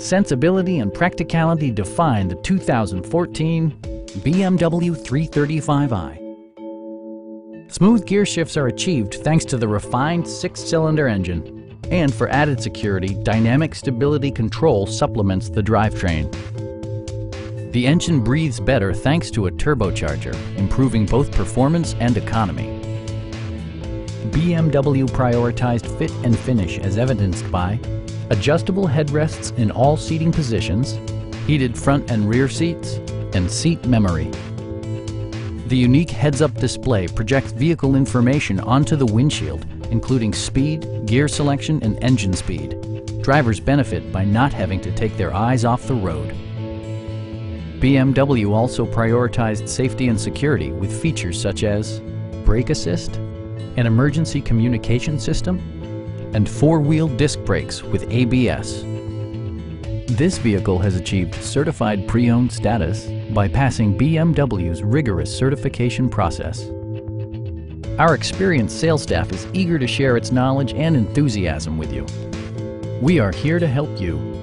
Sensibility and practicality define the 2014 BMW 335i. Smooth gear shifts are achieved thanks to the refined 6-cylinder engine, and for added security, dynamic stability control supplements the drivetrain. The engine breathes better thanks to a turbocharger, improving both performance and economy. BMW prioritized fit and finish as evidenced by adjustable headrests in all seating positions, heated front and rear seats, and seat memory. The unique heads-up display projects vehicle information onto the windshield, including speed, gear selection, and engine speed. Drivers benefit by not having to take their eyes off the road. BMW also prioritized safety and security with features such as brake assist, an emergency communication system, and four-wheel disc brakes with ABS. This vehicle has achieved certified pre-owned status by passing BMW's rigorous certification process. Our experienced sales staff is eager to share its knowledge and enthusiasm with you. We are here to help you.